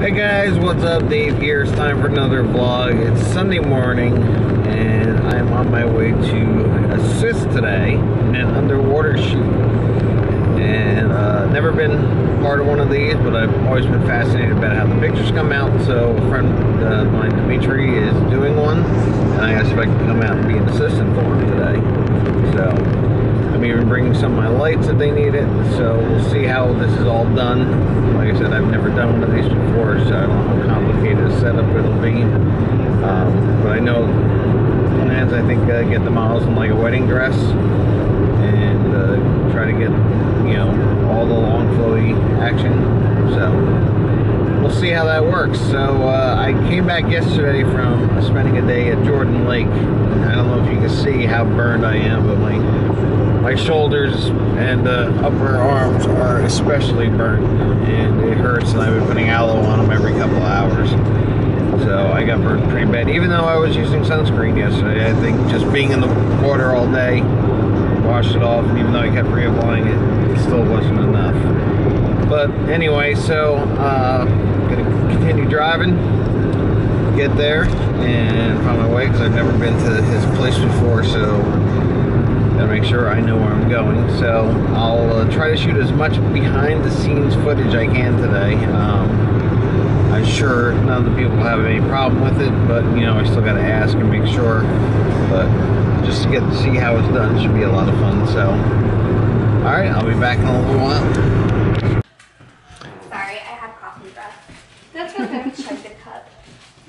Hey guys, what's up? Dave here. It's time for another vlog. It's Sunday morning and I'm on my way to assist today in an underwater shoot. And never been part of one of these, but I've always been fascinated about how the pictures come out. So a friend of mine, Dimitri, is doing one and I asked if I could come out and be an assistant for him today. So I'm even bringing some of my lights if they need it. So we'll see how this is all done. Like I said, I've never done one of these before, so I don't know how complicated a setup it'll be. But I know plans, I think, get the models in like a wedding dress and try to get, you know, all the long flowy action. So we'll see how that works. So I came back yesterday from spending a day at Jordan Lake. I don't know if you can see how burned I am, but my shoulders and upper arms are especially burnt, and it hurts, and I've been putting aloe on them every couple of hours. So I got burnt pretty bad, even though I was using sunscreen yesterday. I think just being in the water all day, washed it off, and even though I kept reapplying it, it still wasn't enough. But anyway, so I'm gonna continue driving, get there, and find my way, because I've never been to his place before, so to make sure I know where I'm going. So I'll try to shoot as much behind the scenes footage I can today. I'm sure none of the people have any problem with it, but you know, I still gotta ask and make sure, but just to get to see how it's done, it should be a lot of fun. So all right, I'll be back in a little while. Sorry, I have coffee breath. That's why I'm gonna check the cup.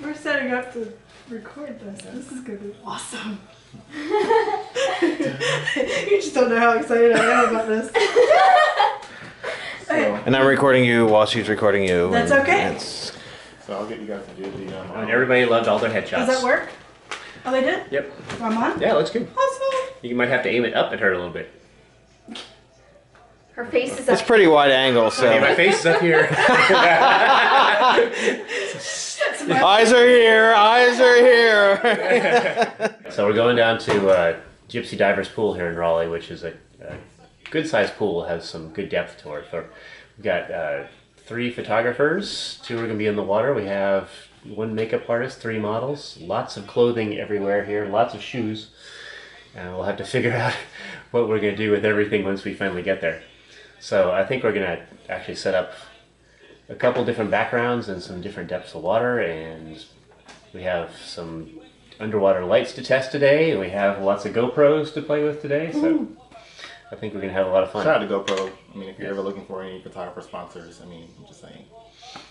We're setting up to record this. This is gonna be awesome. You just don't know how excited I am about this. So, and I'm recording you while she's recording you. That's okay. So I'll get you guys to do the. Everybody loved all their headshots. Does that work? Oh, they did? Yep. I'm on? Yeah, looks good. Awesome. You might have to aim it up at her a little bit. Her face is up. It's pretty wide angle, so. Hey, my face is up here. Eyes are here, eyes are here. So we're going down to Gypsy Divers Pool here in Raleigh, which is a good sized pool, has some good depth to it. So we've got 3 photographers, 2 are gonna be in the water. We have 1 makeup artist, 3 models, lots of clothing everywhere here, lots of shoes. And we'll have to figure out what we're gonna do with everything once we finally get there. So I think we're gonna actually set up a couple different backgrounds and some different depths of water, and we have some underwater lights to test today, and we have lots of GoPros to play with today, so I think we're gonna have a lot of fun. Shout out to GoPro. I mean, if you're ever looking for any photographer sponsors, I mean, I'm just saying,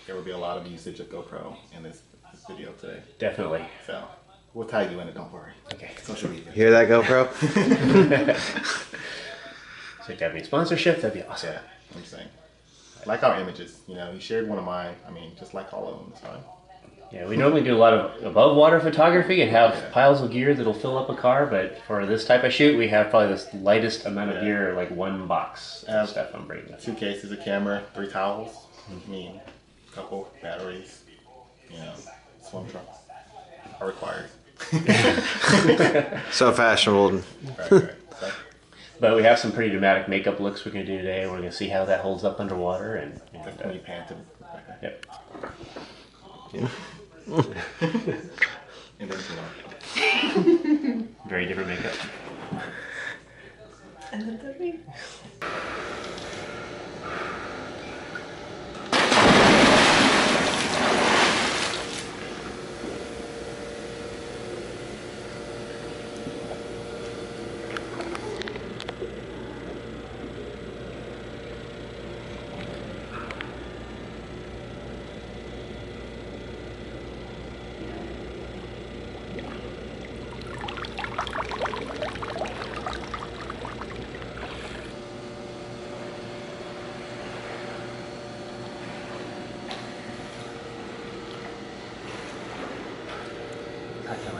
there will be a lot of usage of GoPro in this video today. Definitely. So we'll tag you in it, don't worry. Okay. Social media. Hear that, GoPro? So if you have any sponsorship, that'd be awesome. Yeah, I'm just saying. Like our images, you know, you shared one of mine. I mean, just like all of them, it's fine. Yeah, we normally do a lot of above water photography and have piles of gear that'll fill up a car, but for this type of shoot, we have probably the lightest amount of gear, like 1 box of stuff I'm bringing. 2 cases, a camera, 3 towels, I mean, a couple batteries, you know, swim trunks are required. So fashionable. Right. So. But we have some pretty dramatic makeup looks we're going to do today. We're going to see how that holds up underwater. And panted. Yep. Yeah. And then very different makeup. And then the ring.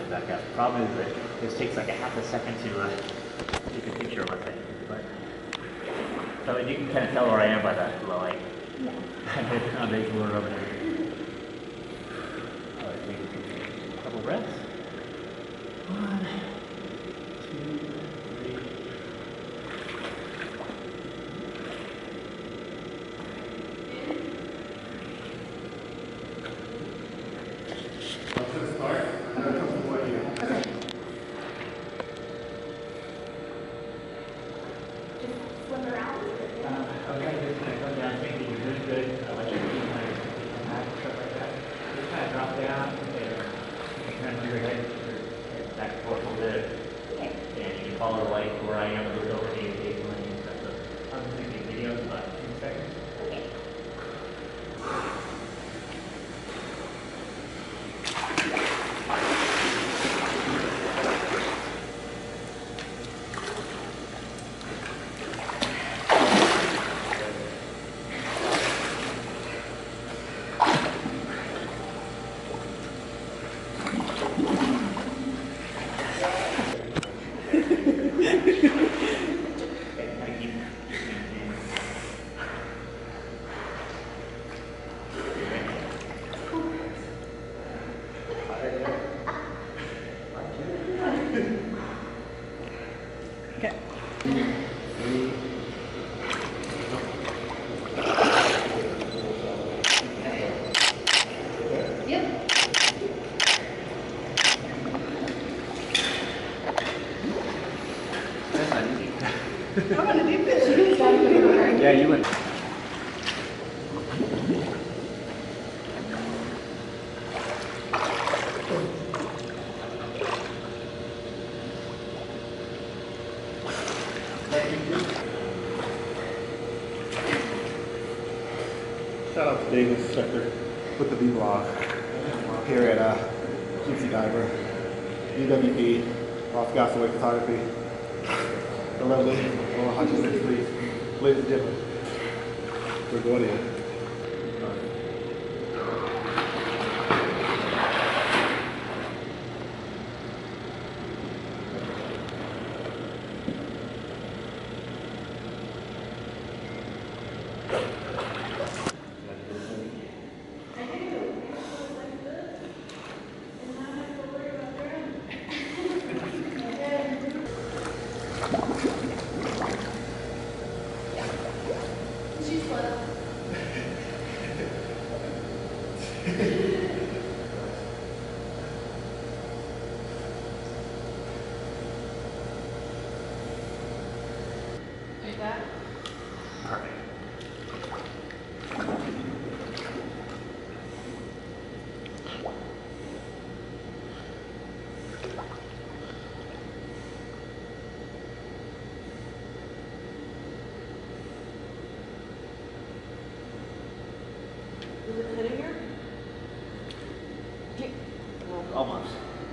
Back up. The problem is that this takes like a half a second to take a picture with it. But, so you can kind of tell where I am by the light. Yeah. I'm making one over there. All right, take a couple breaths. 1, 2, 3. I'm gonna be busy. Yeah, you win. Shout out to Davis Spector with the B-Blog here at Gypsy Diver, UWP, Ross Gasaway Photography, the lovely little Hutchinson Street, ladies and gentlemen, we're going in. Is it sitting here? Almost.